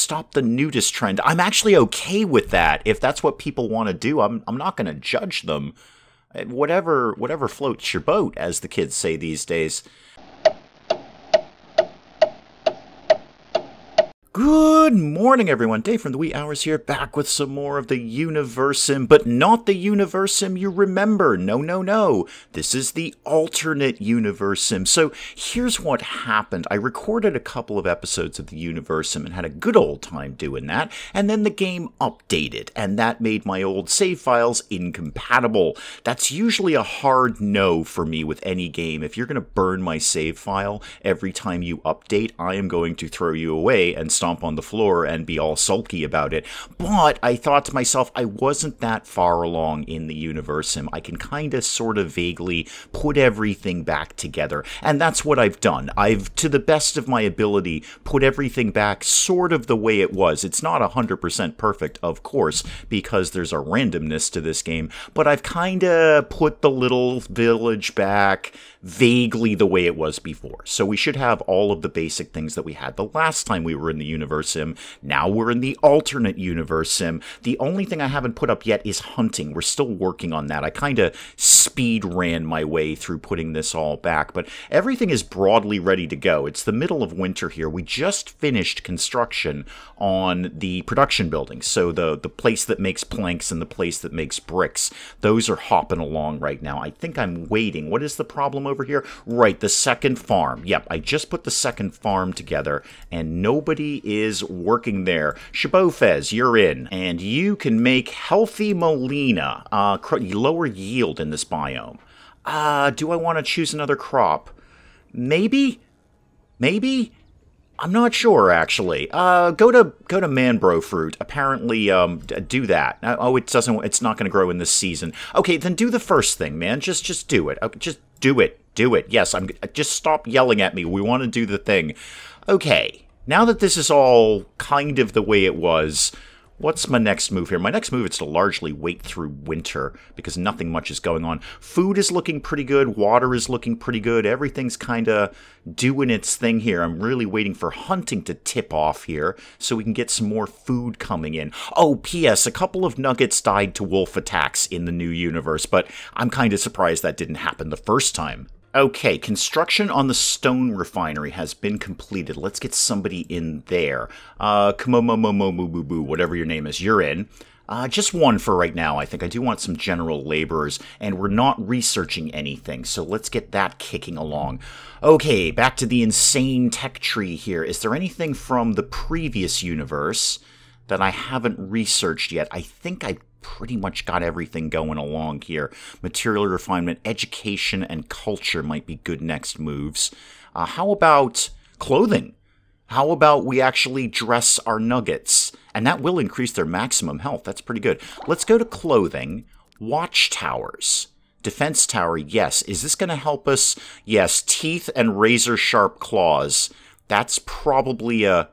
stop the nudist trend. I'm actually okay with that. If that's what people want to do, I'm not going to judge them. Whatever floats your boat, as the kids say these days. Good morning, everyone. Dave from the Wee Hours here, back with some more of the Universim, but not the Universim you remember. No, no, no. This is the alternate Universim. So here's what happened. I recorded a couple of episodes of the Universim and had a good old time doing that, and then the game updated, and that made my old save files incompatible. That's usually a hard no for me with any game. If you're going to burn my save file every time you update, I am going to throw you away and stomp on the floor and be all sulky about it. But I thought to myself, I wasn't that far along in the Universim. I can kind of sort of vaguely put everything back together. And that's what I've done. I've, to the best of my ability, put everything back sort of the way it was. It's not 100% perfect, of course, because there's a randomness to this game, but I've kind of put the little village back vaguely the way it was before. So we should have all of the basic things that we had the last time we were in the Universim. Now we're in the alternate Universim. The only thing I haven't put up yet is hunting. We're still working on that. I kind of speed ran my way through putting this all back, but everything is broadly ready to go. It's the middle of winter here. We just finished construction on the production building. So the place that makes planks and the place that makes bricks, those are hopping along right now. I think I'm waiting. What is the problem over here? Right, the second farm. Yep, I just put the second farm together and nobody is working there. Shabofez, you're in. And you can make healthy Molina, lower yield in this biome. Do I want to choose another crop? Maybe? Maybe? I'm not sure, actually. Go to Manbro fruit. Apparently, do that. Oh, it doesn't, it's not going to grow in this season. Okay, then do the first thing, man. Just do it. Okay, just do it. Do it. Yes, I'm, just stop yelling at me. We want to do the thing. Okay. Now that this is all kind of the way it was, what's my next move here? My next move is to largely wait through winter because nothing much is going on. Food is looking pretty good. Water is looking pretty good. Everything's kind of doing its thing here. I'm really waiting for hunting to tip off here so we can get some more food coming in. Oh, P.S. a couple of nuggets died to wolf attacks in the new universe, but I'm kind of surprised that didn't happen the first time. Okay, construction on the stone refinery has been completed. Let's get somebody in there. Kumomomomomubububu, whatever your name is, you're in. Just one for right now, I think. I do want some general laborers, and we're not researching anything, so let's get that kicking along. Okay, back to the insane tech tree here. Is there anything from the previous universe that I haven't researched yet? I think I pretty much got everything going along here. Material refinement, education, and culture might be good next moves. How about clothing? How about we actually dress our nuggets? And that will increase their maximum health. That's pretty good. Let's go to clothing. Watchtowers. Defense tower, yes. Is this going to help us? Yes, teeth and razor-sharp claws. That's probably a...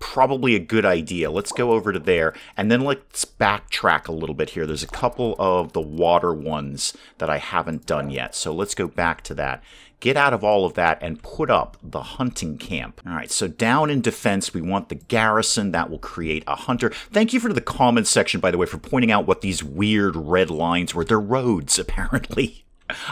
probably a good idea. Let's go over to there, and then let's backtrack a little bit here. There's a couple of the water ones that I haven't done yet, so let's go back to that. Get out of all of that and put up the hunting camp. All right, so down in defense, we want the garrison. That will create a hunter. Thank you for the comments section, by the way, for pointing out what these weird red lines were. They're roads, apparently.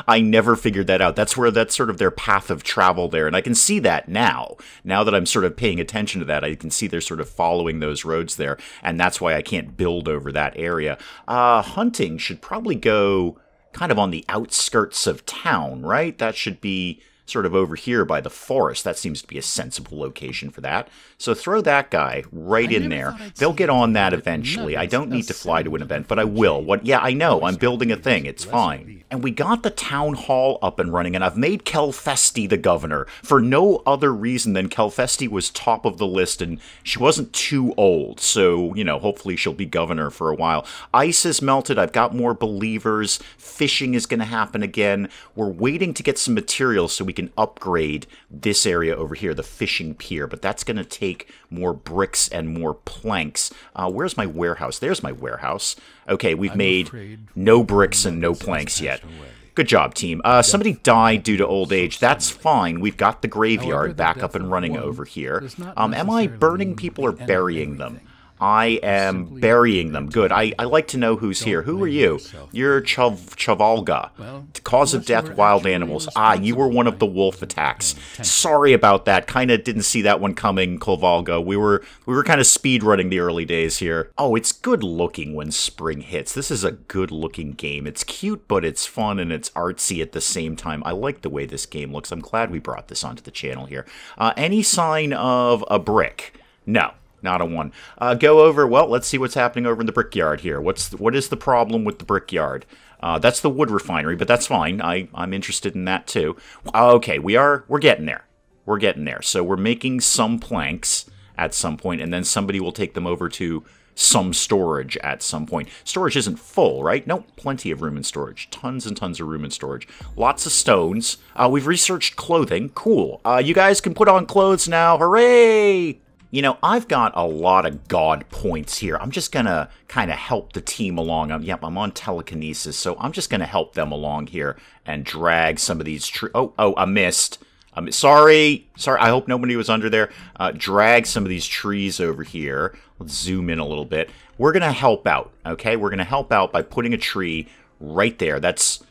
I never figured that out. That's where that's sort of their path of travel there. And I can see that now. Now that I'm sort of paying attention to that, I can see they're sort of following those roads there. And that's why I can't build over that area. Hunting should probably go kind of on the outskirts of town, right? That should be sort of over here by the forest. That seems to be a sensible location for that. So throw that guy right in there. They'll get on that eventually. I don't need to fly to an event, but I will. What? Yeah, I know. I'm building a thing. It's fine. And we got the town hall up and running, and I've made Kelfesti the governor for no other reason than Kelfesti was top of the list, and she wasn't too old. So, you know, hopefully she'll be governor for a while. Ice is melted. I've got more believers. Fishing is going to happen again. We're waiting to get some materials so we can upgrade this area over here, the fishing pier, but that's going to take more bricks and more planks. Where's my warehouse? There's my warehouse. Okay, we've made no bricks and no planks yet. Good job, team. Somebody died due to old age. That's fine. We've got the graveyard back up and running over here. Am I burning people or burying them? I am burying them. Good. I like to know who's here. Who are you? You're Chavalga. Cause of death, wild animals. Ah, you were one of the wolf attacks. Sorry about that. Kind of didn't see that one coming, Chavalga. We were kind of speed running the early days here. Oh, it's good looking when spring hits. This is a good looking game. It's cute, but it's fun and it's artsy at the same time. I like the way this game looks. I'm glad we brought this onto the channel here. Any sign of a brick? No. Not a one. Go over, well, let's see what's happening over in the brickyard here. What is the problem with the brickyard? That's the wood refinery, but that's fine. I'm interested in that too. Okay, we're getting there. We're getting there. So we're making some planks at some point, and then somebody will take them over to some storage at some point. Storage isn't full, right? Nope, plenty of room in storage. Tons and tons of room in storage. Lots of stones. We've researched clothing. Cool. You guys can put on clothes now. Hooray! You know, I've got a lot of god points here. I'm just going to kind of help the team along. I'm on telekinesis, so I'm just going to help them along here and drag some of these trees. Oh, I missed. Sorry, I hope nobody was under there. Drag some of these trees over here. Let's zoom in a little bit. We're going to help out, okay? We're going to help out by putting a tree right there. That's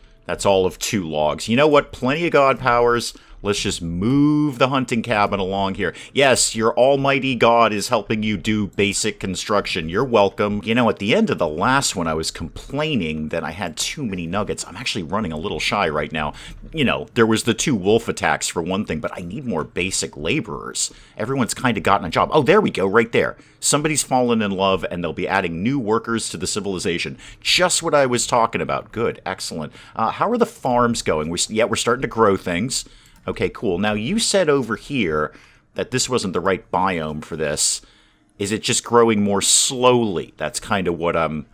all of 2 logs. You know what? Plenty of god powers. Let's just move the hunting cabin along here. Yes, your almighty god is helping you do basic construction. You're welcome. You know, at the end of the last one, I was complaining that I had too many nuggets. I'm actually running a little shy right now. You know, there was the 2 wolf attacks for one thing, but I need more basic laborers. Everyone's kind of gotten a job. Oh, there we go, right there. Somebody's fallen in love, and they'll be adding new workers to the civilization. Just what I was talking about. Good, excellent. How are the farms going? We're starting to grow things. Okay, cool. Now, you said over here that this wasn't the right biome for this. Is it just growing more slowly? That's kind of what I'm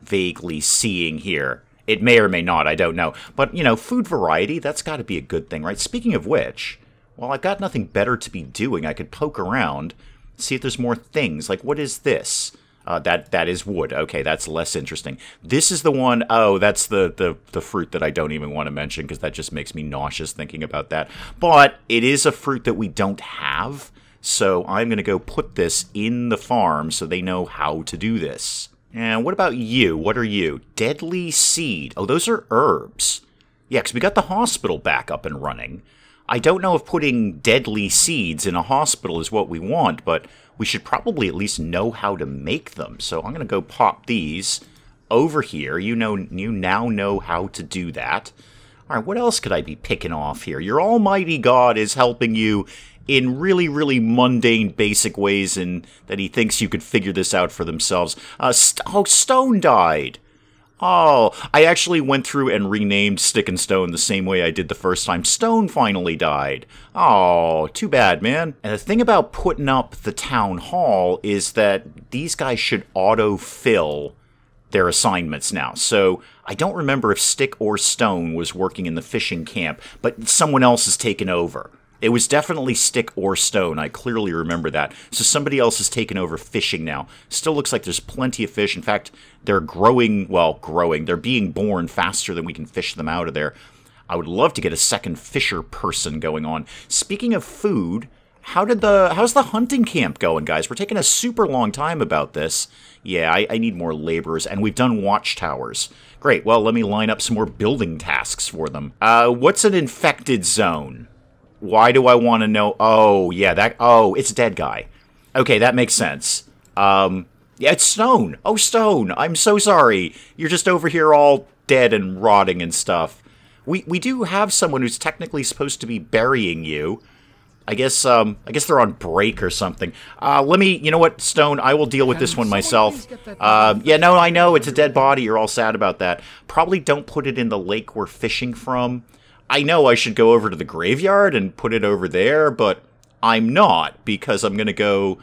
vaguely seeing here. It may or may not, I don't know. But, you know, food variety, that's got to be a good thing, right? Speaking of which, well, I've got nothing better to be doing. I could poke around, see if there's more things. Like, what is this? That is wood. Okay, that's less interesting. This is the one, oh, that's the fruit that I don't even want to mention because that just makes me nauseous thinking about that. But it is a fruit that we don't have, so I'm going to go put this in the farm so they know how to do this. And what about you? What are you? Deadly seed. Oh, those are herbs. Yeah, because we got the hospital back up and running. I don't know if putting deadly seeds in a hospital is what we want, but we should probably at least know how to make them. So I'm going to go pop these over here. You now know how to do that. All right, what else could I be picking off here? Your almighty God is helping you in really, really mundane, basic ways, and that he thinks you could figure this out for themselves. Stone died. Oh, I actually went through and renamed Stick and Stone the same way I did the first time. Stone finally died. Oh, too bad, man. And the thing about putting up the town hall is that these guys should auto-fill their assignments now. So I don't remember if Stick or Stone was working in the fishing camp, but someone else has taken over. It was definitely Stick or Stone. I clearly remember that. So somebody else has taken over fishing now. Still looks like there's plenty of fish. In fact, they're growing, well, growing. They're being born faster than we can fish them out of there. I would love to get a second fisher person going on. Speaking of food, how's the hunting camp going, guys? We're taking a super long time about this. Yeah, I need more laborers, and we've done watchtowers. Great, well, let me line up some more building tasks for them. What's an infected zone? Why do I want to know? Oh, yeah, it's a dead guy. Okay, that makes sense. Yeah, it's Stone. Oh, Stone, I'm so sorry. You're just over here all dead and rotting and stuff. We do have someone who's technically supposed to be burying you. I guess they're on break or something. You know what, Stone, I will deal with this one myself. Yeah, no, I know, it's a dead body. You're all sad about that. Probably don't put it in the lake we're fishing from. I know I should go over to the graveyard and put it over there, but I'm not, because I'm going to go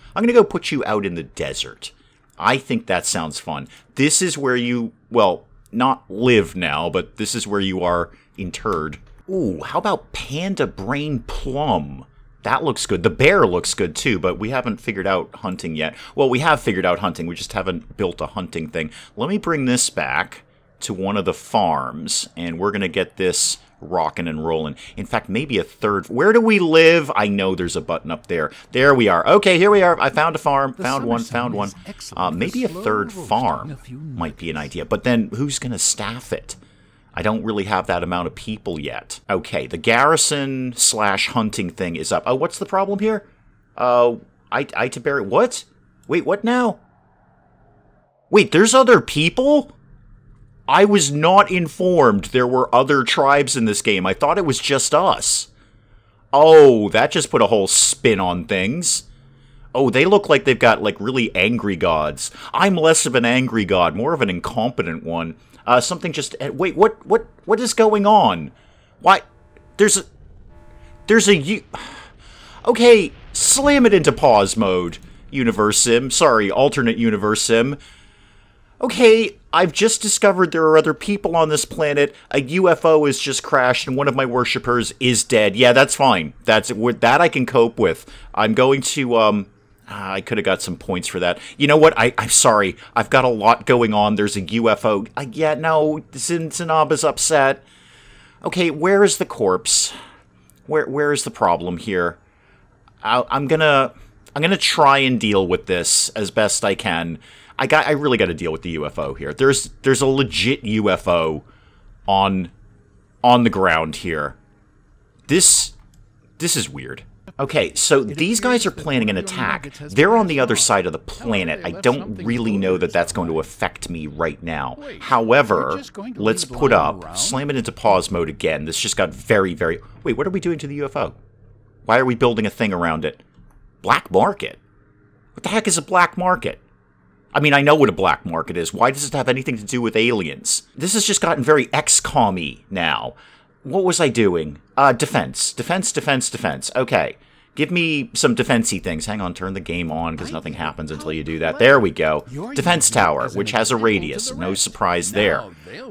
put you out in the desert. I think that sounds fun. This is where you, well, not live now, but this is where you are interred. Ooh, how about Panda Brain Plum? That looks good. The bear looks good too, but we haven't figured out hunting yet. Well, we have figured out hunting. We just haven't built a hunting thing. Let me bring this back. to one of the farms, and we're going to get this rocking and rolling. In fact, maybe a third. Where do we live? I know there's a button up there. There we are. Okay, here we are. I found a farm. Found one. Maybe a third farm might be an idea. But then who's going to staff it? I don't really have that amount of people yet. Okay, the garrison slash hunting thing is up. Oh, what's the problem here? I to bury... What? Wait, what now? Wait, there's other people? I was not informed there were other tribes in this game. I thought it was just us. Oh, that just put a whole spin on things. Oh, they look like they've got, like, really angry gods. I'm less of an angry god, more of an incompetent one. Something just... Wait, what is going on? Why? There's a... Okay, slam it into pause mode, Universim. Sorry, alternate Universim. Okay, I've just discovered there are other people on this planet. A UFO has just crashed, and one of my worshippers is dead. Yeah, that's fine. That I can cope with. I'm going to, I could have got some points for that. You know what? I'm sorry. I've got a lot going on. There's a UFO. Yeah, no. Zin-Zinab is upset. Okay, where is the corpse? Where is the problem here? I'm gonna try and deal with this as best I can. I really got to deal with the UFO here. There's a legit UFO on the ground here. This is weird. Okay, so these guys are planning an attack. They're on the other side of the planet. I don't really know that that's going to affect me right now. However, let's put up, slam it into pause mode again. This just got very, very... Wait, what are we doing to the UFO? Why are we building a thing around it? Black market? What the heck is a black market? I mean, I know what a black market is. Why does it have anything to do with aliens? This has just gotten very XCOM-y now. What was I doing? Defense. Defense, defense, defense. Okay. Give me some defense-y things. Hang on, turn the game on, because nothing happens until you do that. There we go. Defense tower, which has a radius. No surprise there.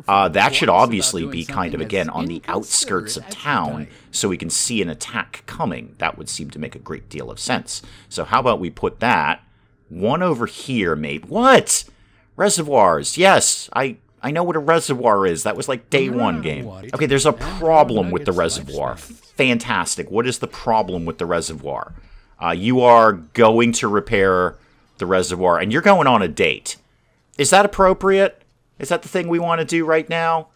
That should obviously be kind of, again, on the outskirts of town, so we can see an attack coming. That would seem to make a great deal of sense. So how about we put that one over here, mate? What? Reservoirs. Yes, I know what a reservoir is. That was like day one game. Okay, there's a problem with the reservoir. Fantastic. What is the problem with the reservoir? You are going to repair the reservoir, and you're going on a date. Is that appropriate? Is that the thing we want to do right now?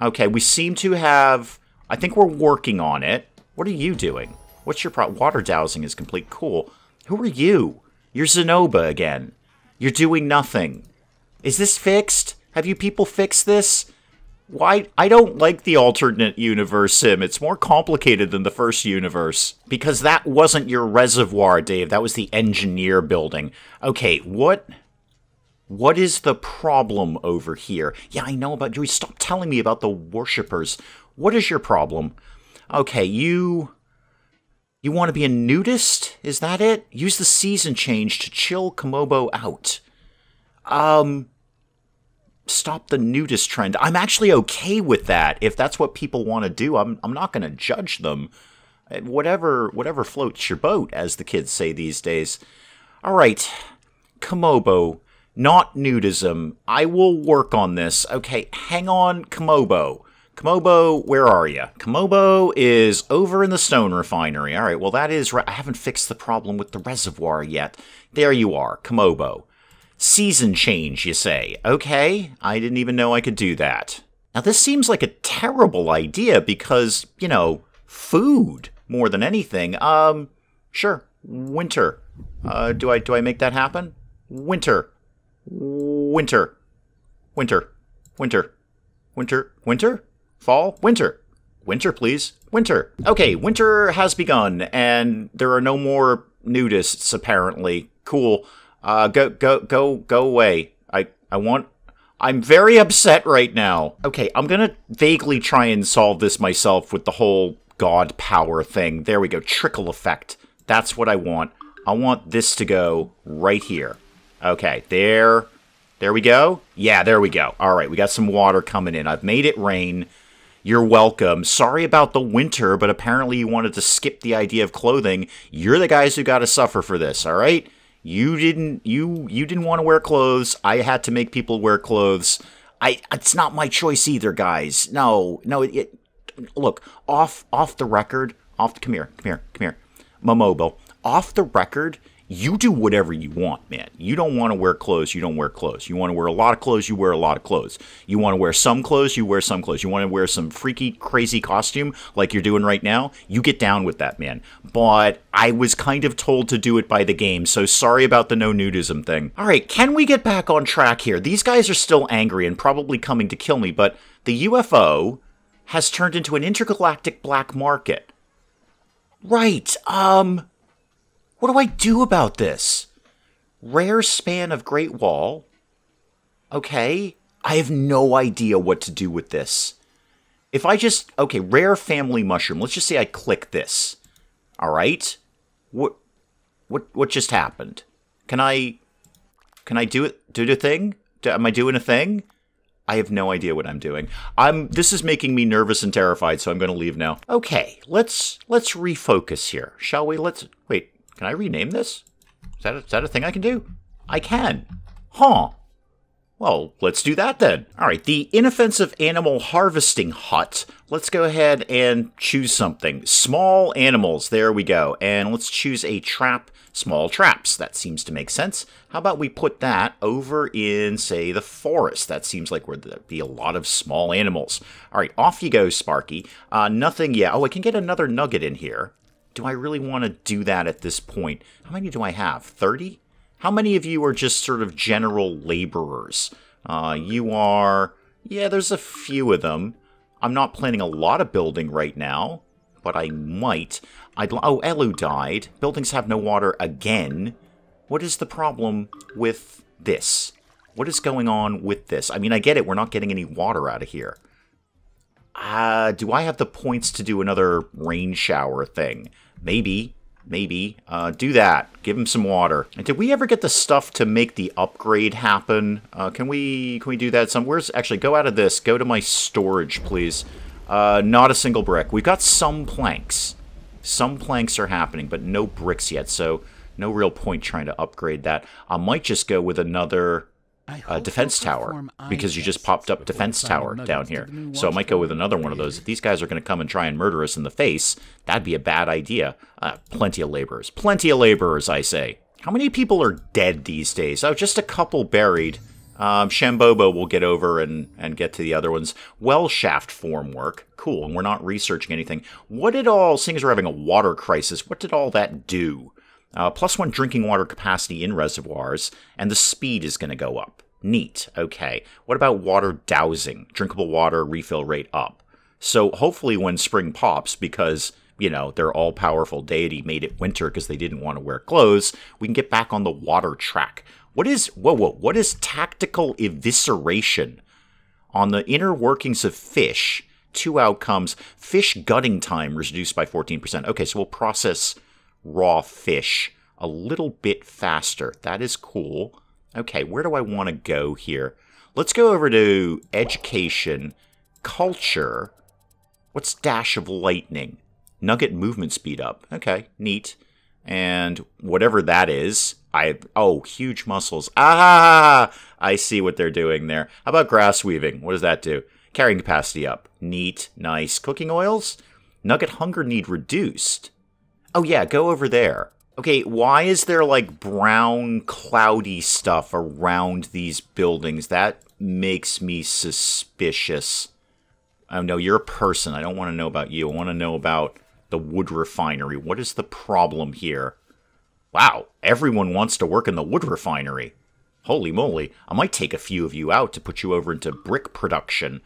Okay, we seem to have... I think we're working on it. What are you doing? What's your problem? Water dowsing is complete. Cool. Who are you? You're Zenobia again. You're doing nothing. Is this fixed? Have you people fixed this? Why? I don't like the alternate universe sim. It's more complicated than the first universe. Because that wasn't your reservoir, Dave. That was the engineer building. Okay, what is the problem over here? Yeah, I know about you. Stop telling me about the worshippers. What is your problem? Okay, you want to be a nudist? Is that it? Use the season change to chill Komobo out. Stop the nudist trend. I'm actually okay with that. If that's what people want to do, I'm not going to judge them. Whatever floats your boat, as the kids say these days. All right. Komobo, not nudism. I will work on this. Okay, hang on, Komobo. Komobo, where are you? Komobo is over in the stone refinery. All right, well, that is right. I haven't fixed the problem with the reservoir yet. There you are, Komobo. Season change, you say. Okay, I didn't even know I could do that. Now, this seems like a terrible idea because, you know, food more than anything. Sure, winter. Do I make that happen? Winter. Winter. Winter. Winter. Winter. Winter? Fall? Winter. Winter, please. Winter. Okay, winter has begun, and there are no more nudists, apparently. Cool. Go away. I'm very upset right now. Okay, I'm gonna vaguely try and solve this myself with the whole god power thing. There we go, trickle effect. That's what I want. I want this to go right here. Okay, there we go. Yeah, there we go. All right, we got some water coming in. I've made it rain. You're welcome. Sorry about the winter, but apparently you wanted to skip the idea of clothing. You're the guys who gotta suffer for this, all right? You didn't want to wear clothes. I had to make people wear clothes. It's not my choice either, guys. No. Look, off the record. Come here. Momobo, off the record, you do whatever you want, man. You don't want to wear clothes, you don't wear clothes. You want to wear a lot of clothes, you wear a lot of clothes. You want to wear some clothes, you wear some clothes. You want to wear some freaky, crazy costume like you're doing right now, you get down with that, man. But I was kind of told to do it by the game, so sorry about the no nudism thing. All right, can we get back on track here? These guys are still angry and probably coming to kill me, but the UFO has turned into an intergalactic black market. Right, what do I do about this? Rare span of Great Wall. Okay. I have no idea what to do with this. If I just... Okay, rare family mushroom. Let's just say I click this. All right. What just happened? Can I do it? Do the thing? Am I doing a thing? I have no idea what I'm doing. This is making me nervous and terrified, so I'm going to leave now. Okay, let's refocus here, shall we? Wait. Can I rename this? Is that a thing I can do? I can. Huh. Well, let's do that then. All right, the inoffensive animal harvesting hut. Let's go ahead and choose something. Small animals, there we go. And let's choose a trap, small traps. That seems to make sense. How about we put that over in, say, the forest? That seems like where there'd be a lot of small animals. All right, off you go, Sparky. Nothing yet. Oh, I can get another nugget in here. Do I really want to do that at this point? How many do I have? 30? How many of you are just sort of general laborers? You are... Yeah, there's a few of them. I'm not planning a lot of building right now, but I might. Oh, Elu died. Buildings have no water again. What is the problem with this? What is going on with this? I mean, I get it. We're not getting any water out of here. Do I have the points to do another rain shower thing? Maybe. Do that. Give him some water. And did we ever get the stuff to make the upgrade happen? Can we do that somewhere? Actually, go out of this. Go to my storage, please. Not a single brick. We've got some planks. Some planks are happening, but no bricks yet, so no real point trying to upgrade that. I might just go with another... defense tower, because you just popped up defense tower down here. So I might go with another one of those. If these guys are going to come and try and murder us in the face, that'd be a bad idea. Plenty of laborers. Plenty of laborers, I say. How many people are dead these days? Oh, just a couple buried. Shambobo will get over and get to the other ones. Well shaft form work. Cool, and we're not researching anything. What did all, seeing as we're having a water crisis, what did all that do? +1 drinking water capacity in reservoirs, and the speed is going to go up. Neat. Okay. What about water dowsing? Drinkable water refill rate up. So hopefully when spring pops, because, you know, their all-powerful deity made it winter because they didn't want to wear clothes, we can get back on the water track. What is tactical evisceration? On the inner workings of fish, two outcomes. Fish gutting time reduced by 14%. Okay, so we'll process... raw fish a little bit faster. That is cool. Okay, where do I want to go here? Let's go over to education, culture. What's dash of lightning? Nugget movement speed up. Okay, neat. And whatever that is, huge muscles. Ah, I see what they're doing there. How about grass weaving? What does that do? Carrying capacity up. Neat, nice. Cooking oils? Nugget hunger need reduced. Oh yeah, go over there. Okay, why is there like brown cloudy stuff around these buildings? That makes me suspicious. Oh no, you're a person. I don't want to know about you. I want to know about the wood refinery. What is the problem here? Wow, everyone wants to work in the wood refinery. Holy moly. I might take a few of you out to put you over into brick production.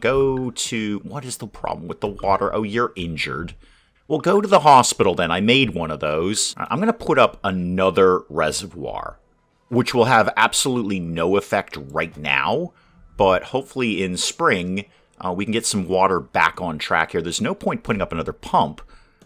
Go to... What is the problem with the water? Oh, you're injured. Well, go to the hospital then. I made one of those. I'm going to put up another reservoir, which will have absolutely no effect right now, but hopefully in spring, we can get some water back on track here. There's no point putting up another pump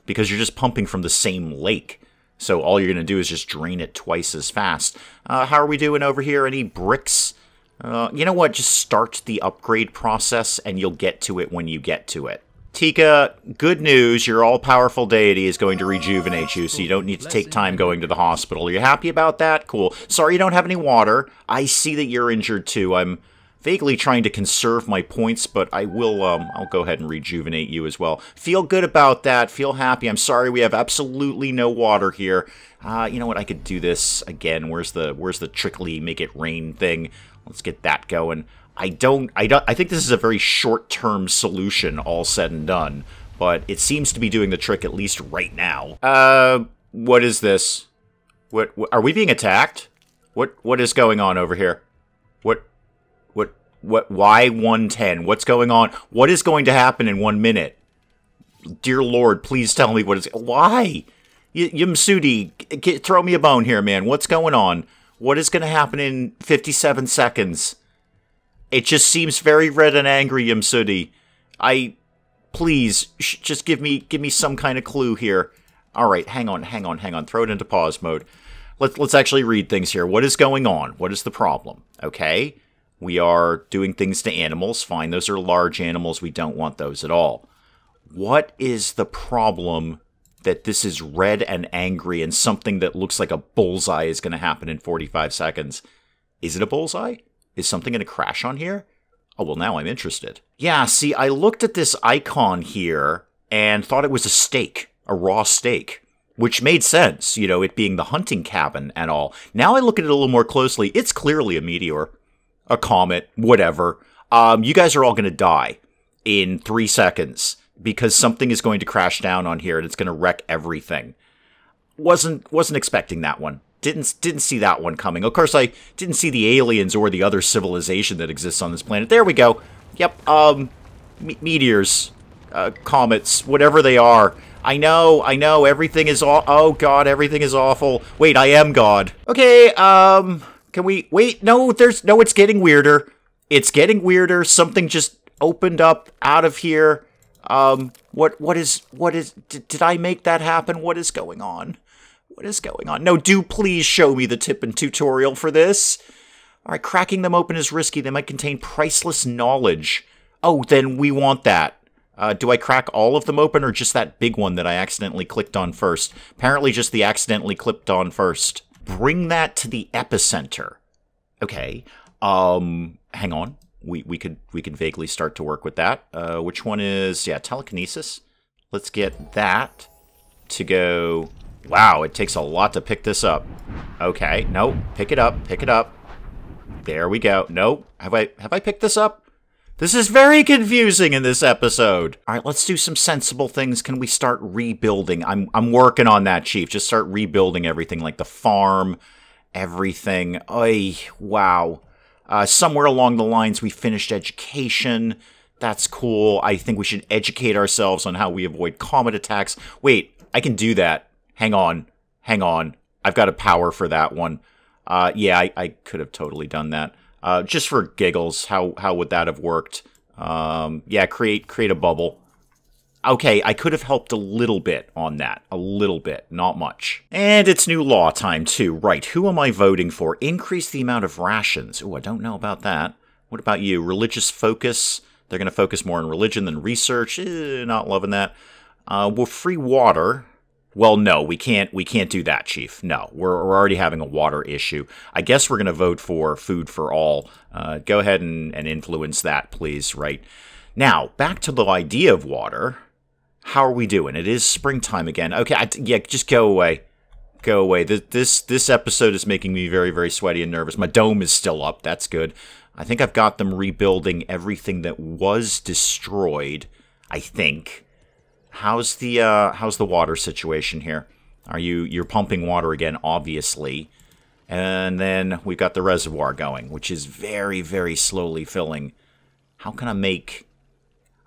because you're just pumping from the same lake. So all you're going to do is just drain it twice as fast. How are we doing over here? Any bricks? You know what? Just start the upgrade process and you'll get to it when you get to it. Tika, good news, your all-powerful deity is going to rejuvenate you, so you don't need to take time going to the hospital. Are you happy about that? Cool. Sorry you don't have any water. I see that you're injured, too. I'm vaguely trying to conserve my points, but I will, I'll go ahead and rejuvenate you as well. Feel good about that. Feel happy. I'm sorry we have absolutely no water here. You know what? I could do this again. Where's the trickly make it rain thing? Let's get that going. I think this is a very short-term solution, all said and done, but it seems to be doing the trick at least right now. What is this? What are we being attacked? What is going on over here? What? Why 110? What's going on? What is going to happen in 1 minute? Dear Lord, please tell me what is. Why? Yamsudi, throw me a bone here, man. What's going on? What is going to happen in 57 seconds? It just seems very red and angry, Yamsudi. Please, just give me some kind of clue here. All right, hang on. Throw it into pause mode. Let's actually read things here. What is going on? What is the problem? Okay, we are doing things to animals. Fine, those are large animals. We don't want those at all. What is the problem that this is red and angry and something that looks like a bullseye is going to happen in 45 seconds? Is it a bullseye? Is something going to crash on here? Oh, well, now I'm interested. Yeah, see, I looked at this icon here and thought it was a steak, a raw steak, which made sense, you know, it being the hunting cabin and all. Now I look at it a little more closely. It's clearly a meteor, a comet, whatever. You guys are all going to die in 3 seconds because something is going to crash down on here and it's going to wreck everything. Wasn't expecting that one. Didn't see that one coming. Of course, I didn't see the aliens or the other civilization that exists on this planet. There we go. Yep. Meteors, comets, whatever they are. I know. Everything is all. Oh God, everything is awful. Wait, I am God. Okay. Can we wait? No, it's getting weirder. It's getting weirder. Something just opened up out of here. What is? Did I make that happen? What is going on? What is going on? No, do please show me the tip and tutorial for this. All right, cracking them open is risky. They might contain priceless knowledge. Oh, then we want that. Do I crack all of them open or just that big one that I accidentally clicked on first? Apparently just the accidentally clicked on first. Bring that to the epicenter. Okay. Hang on. We could vaguely start to work with that. Which one is, yeah, telekinesis. Let's get that to go... Wow, it takes a lot to pick this up. Okay, nope. Pick it up. There we go. Nope. Have I picked this up? This is very confusing in this episode. All right, let's do some sensible things. Can we start rebuilding? I'm working on that, Chief. Just start rebuilding everything, like the farm, everything. Oy, wow. Somewhere along the lines, we finished education. That's cool. I think we should educate ourselves on how we avoid comet attacks. Wait, I can do that. Hang on. I've got a power for that one. Yeah, I could have totally done that. Just for giggles, how would that have worked? Yeah, create a bubble. Okay, I could have helped a little bit on that. A little bit, not much. And it's new law time, too. Right, who am I voting for? Increase the amount of rations. Ooh, I don't know about that. What about you? Religious focus. They're going to focus more on religion than research. Not loving that. Well, free water... Well, no, we can't do that, Chief. No, we're already having a water issue. I guess we're going to vote for food for all. Go ahead and influence that, please, right? Now, back to the idea of water. How are we doing? It is springtime again. Okay, yeah, just go away. Go away. This episode is making me very, very sweaty and nervous. My dome is still up. That's good. I think I've got them rebuilding everything that was destroyed, I think. How's the water situation here? You're pumping water again, obviously. And then we've got the reservoir going, which is very, very slowly filling. How can I make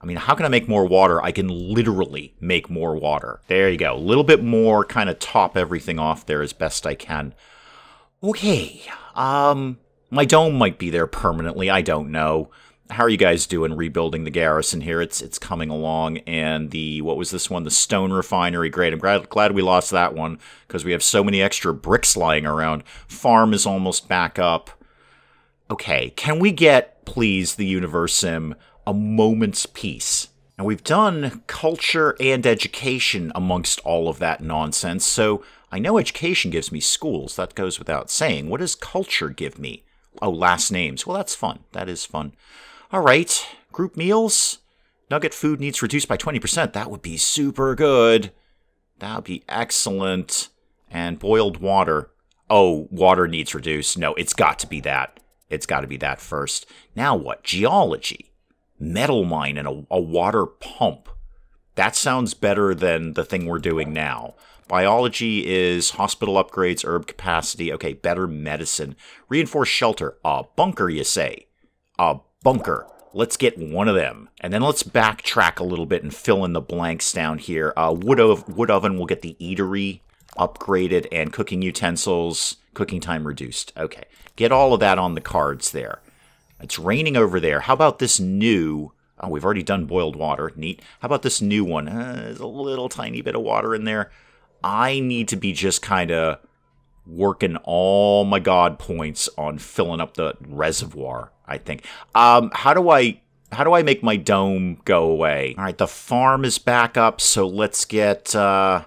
more water? I can literally make more water. There you go. A little bit more, kind of top everything off there as best I can. Okay. My dome might be there permanently. I don't know. How are you guys doing rebuilding the garrison here? It's coming along, and what was this one? The stone refinery. Great. I'm glad we lost that one because we have so many extra bricks lying around. Farm is almost back up. Okay, can we get, please, the Universim, a moment's peace? Now, we've done culture and education amongst all of that nonsense, so I know education gives me schools. That goes without saying. What does culture give me? Oh, last names. Well, that's fun. That is fun. All right. Group meals. Nugget food needs reduced by 20%. That would be super good. That would be excellent. And boiled water. Oh, water needs reduced. No, it's got to be that. It's got to be that first. Now what? Geology. Metal mine and a water pump. That sounds better than the thing we're doing now. Biology is hospital upgrades, herb capacity. Okay, better medicine. Reinforced shelter. A bunker, you say? A bunker. Let's get one of them. And then let's backtrack a little bit and fill in the blanks down here. Wood oven will get the eatery upgraded and cooking utensils. Cooking time reduced. Okay. Get all of that on the cards there. It's raining over there. How about this new... Oh, we've already done boiled water. Neat. How about this new one? There's a little tiny bit of water in there. I need to be just kind of working all my god points on filling up the reservoir, I think. How do I make my dome go away? All right, the farm is back up, so let's get... well,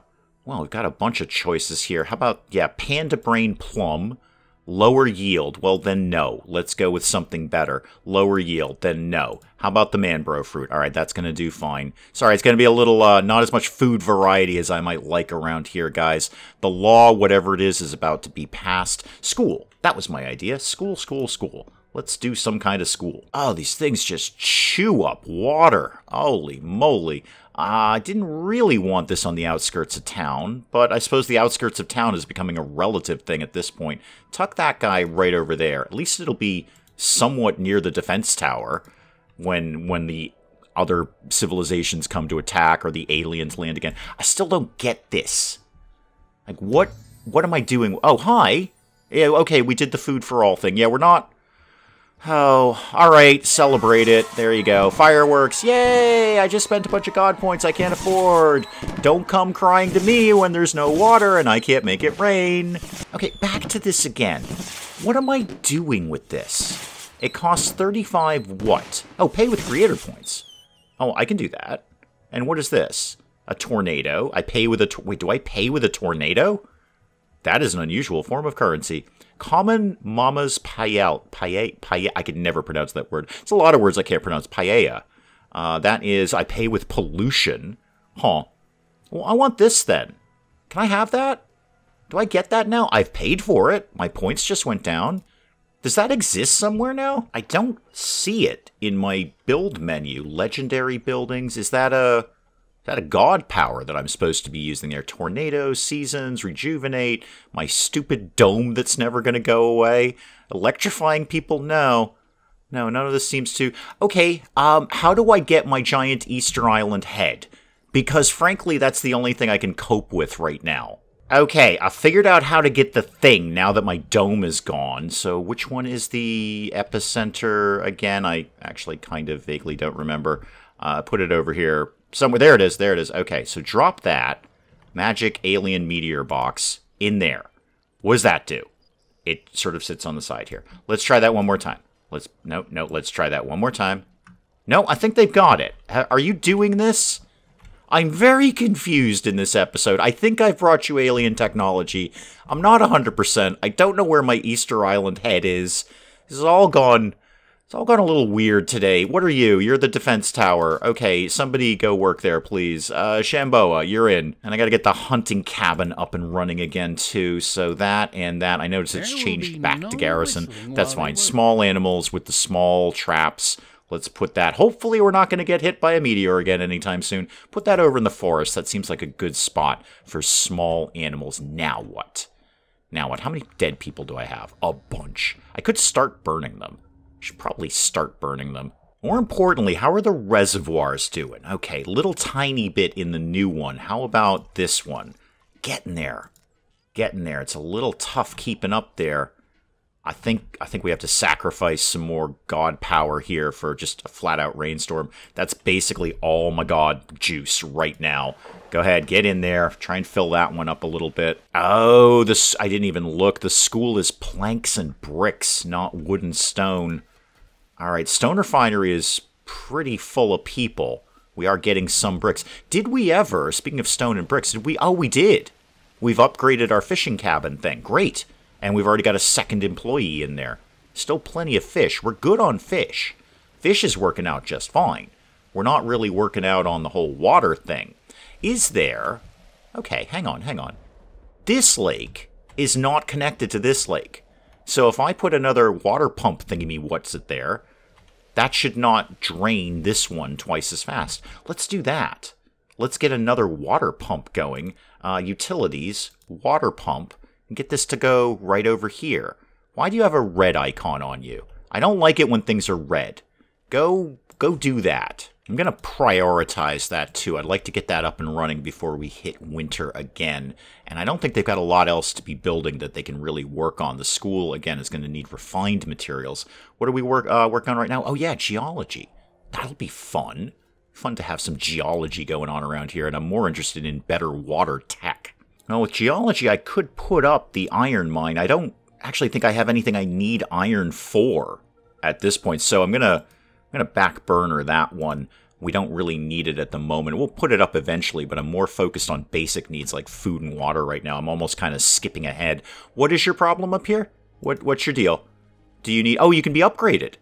we've got a bunch of choices here. How about, yeah, Panda Brain Plum, lower yield. Well, then no. Let's go with something better. Lower yield, then no. How about the Manbro Fruit? All right, that's going to do fine. Sorry, it's going to be a little, not as much food variety as I might like around here, guys. The law, whatever it is about to be passed. School. That was my idea. School, school, school. Let's do some kind of school. Oh, these things just chew up water. Holy moly. I didn't really want this on the outskirts of town, but I suppose the outskirts of town is becoming a relative thing at this point. Tuck that guy right over there. At least it'll be somewhat near the defense tower when the other civilizations come to attack or the aliens land again. I still don't get this. Like, what am I doing? Oh, hi. Yeah, okay, we did the food for all thing. Yeah, we're not... Oh, all right, celebrate it. There you go. Fireworks. Yay! I just spent a bunch of god points I can't afford. Don't come crying to me when there's no water and I can't make it rain. Okay, back to this again. What am I doing with this? It costs 35 what? Oh, pay with creator points. Oh, I can do that. And what is this? A tornado. I pay with a... Wait, do I pay with a tornado? That is an unusual form of currency. Common Mama's Paella. Paella. I can never pronounce that word. It's a lot of words I can't pronounce. Paella. That is, I pay with pollution. Huh. Well, I want this then. Can I have that? Do I get that now? I've paid for it. My points just went down. Does that exist somewhere now? I don't see it in my build menu. Legendary buildings. Is that a god power that I'm supposed to be using there? Tornado, seasons, rejuvenate, my stupid dome that's never going to go away. Electrifying people? No. No, none of this seems to... Okay, how do I get my giant Easter Island head? Because, frankly, that's the only thing I can cope with right now. Okay, I figured out how to get the thing now that my dome is gone. So which one is the epicenter again? I actually kind of vaguely don't remember. Put it over here. Somewhere. There it is. There it is. Okay, so drop that magic alien meteor box in there. What does that do? It sort of sits on the side here. Let's try that one more time. Let's try that one more time. No, I think they've got it. Are you doing this? I'm very confused in this episode. I think I've brought you alien technology. I'm not 100%. I don't know where my Easter Island head is. This is all gone... It's all gone a little weird today. What are you? You're the defense tower. Okay, somebody go work there, please. Shamboa, you're in. And I gotta get the hunting cabin up and running again, too. So that and that. I notice it's changed back to garrison. That's fine. Small animals with the small traps. Let's put that. Hopefully we're not gonna get hit by a meteor again anytime soon. Put that over in the forest. That seems like a good spot for small animals. Now what? Now what? How many dead people do I have? A bunch. I could start burning them. Should probably start burning them. More importantly, how are the reservoirs doing? Okay, little tiny bit in the new one. How about this one? Getting there. Getting there. It's a little tough keeping up there. I think we have to sacrifice some more god power here for just a flat-out rainstorm. That's basically all my god juice right now. Go ahead, get in there. Try and fill that one up a little bit. Oh, this I didn't even look. The school is planks and bricks, not wood and stone. All right, stone refinery is pretty full of people. We are getting some bricks. Did we ever, speaking of stone and bricks, did we? Oh, we did. We've upgraded our fishing cabin thing. Great. And we've already got a second employee in there. Still plenty of fish. We're good on fish. Fish is working out just fine. We're not really working out on the whole water thing. Is there... Okay, hang on. This lake is not connected to this lake. So if I put another water pump thingy-me-what's-it there, that should not drain this one twice as fast. Let's do that. Let's get another water pump going. Utilities, water pump, and get this to go right over here. Why do you have a red icon on you? I don't like it when things are red. Go do that. I'm going to prioritize that too. I'd like to get that up and running before we hit winter again. And I don't think they've got a lot else to be building that they can really work on. The school, again, is going to need refined materials. What are we working on right now? Oh, yeah, geology. That'll be fun. Fun to have some geology going on around here. And I'm more interested in better water tech. Now, with geology, I could put up the iron mine. I don't actually think I have anything I need iron for at this point. So I'm going to back burner that one. We don't really need it at the moment. We'll put it up eventually, but I'm more focused on basic needs like food and water right now. I'm almost kind of skipping ahead. What is your problem up here? What's your deal? Do you need... Oh, you can be upgraded.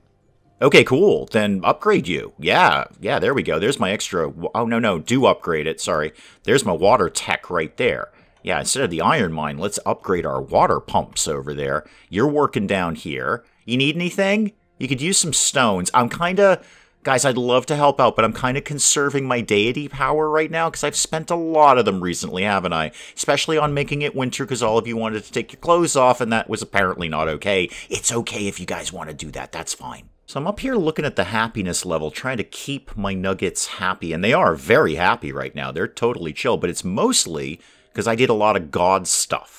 Okay, cool. Then upgrade you. Yeah, there we go. There's my extra... Oh, no, do upgrade it. Sorry. There's my water tech right there. Yeah, instead of the iron mine, let's upgrade our water pumps over there. You're working down here. You need anything? You could use some stones. I'm kind of... Guys, I'd love to help out, but I'm kind of conserving my deity power right now because I've spent a lot of them recently, haven't I? Especially on making it winter because all of you wanted to take your clothes off and that was apparently not okay. It's okay if you guys want to do that. That's fine. So I'm up here looking at the happiness level, trying to keep my Nuggets happy. And they are very happy right now. They're totally chill, but it's mostly because I did a lot of God stuff.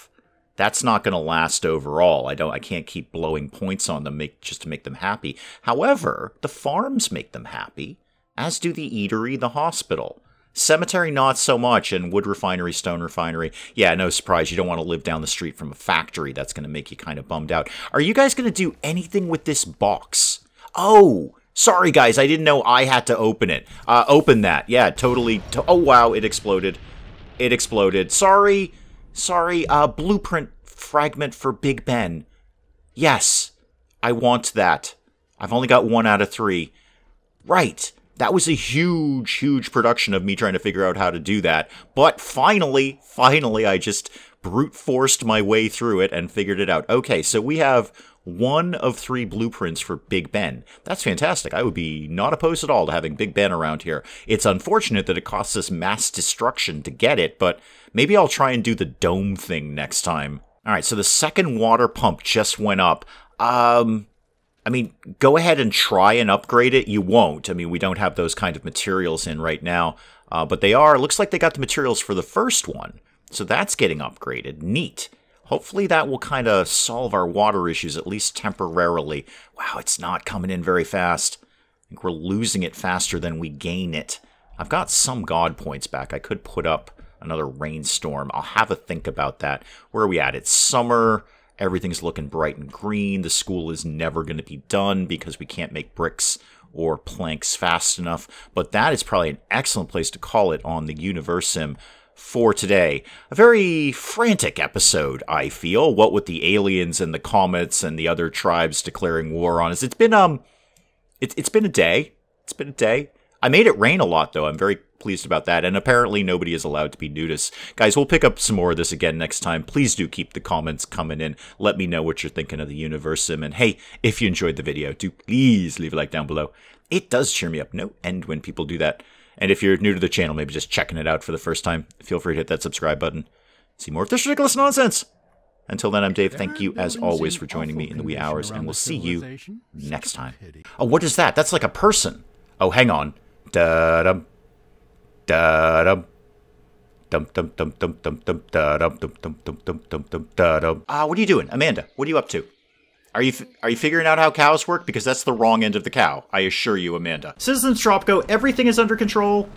That's not going to last overall. I can't keep blowing points on them just to make them happy. However, the farms make them happy, as do the eatery, the hospital. Cemetery, not so much, and wood refinery, stone refinery. Yeah, no surprise, you don't want to live down the street from a factory. That's going to make you kind of bummed out. Are you guys going to do anything with this box? Oh, sorry guys, I didn't know I had to open it. Open that. Yeah, totally. Oh, wow, it exploded. It exploded. Sorry, blueprint fragment for Big Ben. Yes, I want that. I've only got 1 out of 3. Right, that was a huge, huge production of me trying to figure out how to do that. But finally, I just brute forced my way through it and figured it out. Okay, so we have 1 of 3 blueprints for Big Ben. That's fantastic. I would be not opposed at all to having Big Ben around here. It's unfortunate that it costs us mass destruction to get it, but maybe I'll try and do the dome thing next time. All right, so the second water pump just went up. I mean, go ahead and try and upgrade it. You won't. I mean, we don't have those kind of materials in right now, but they are. It looks like they got the materials for the first one, so that's getting upgraded. Neat. Hopefully that will kind of solve our water issues, at least temporarily. Wow, it's not coming in very fast. I think we're losing it faster than we gain it. I've got some God points back. I could put up another rainstorm. I'll have a think about that. Where are we at? It's summer. Everything's looking bright and green. The school is never going to be done because we can't make bricks or planks fast enough. But that is probably an excellent place to call it on the Universim for today. A very frantic episode, I feel, what with the aliens and the comets and the other tribes declaring war on us. It's been a day. I made it rain a lot, though. I'm very pleased about that, and apparently nobody is allowed to be nudist. Guys, we'll pick up some more of this again next time. Please do keep the comments coming in. Let me know what you're thinking of the Universim, and hey, if you enjoyed the video, do please leave a like down below. It does cheer me up no end when people do that. And if you're new to the channel, maybe just checking it out for the first time, feel free to hit that subscribe button. See more of this ridiculous nonsense. Until then, I'm Dave. Thank you, as always, for joining me in the wee hours, and we'll see you next time. Oh, what is that? That's like a person. Oh, hang on. Da-dum. Da-dum. Dum-dum-dum-dum-dum-dum. Da-dum-dum-dum-dum-dum-dum-dum. Da-dum. Ah, what are you doing? Amanda, what are you up to? Are you figuring out how cows work? Because that's the wrong end of the cow, I assure you, Amanda. Citizen Stropco, everything is under control.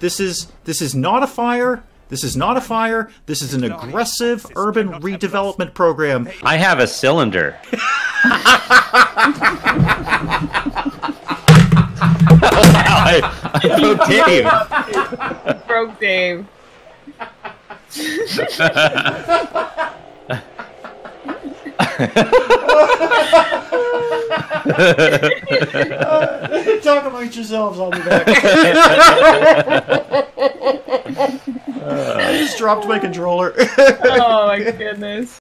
This is not a fire. This is not a fire. This is an aggressive urban redevelopment program. I have a cylinder. I broke Dave. You broke Dave. Talk amongst yourselves, I'll be back. I just dropped my controller. Oh my goodness.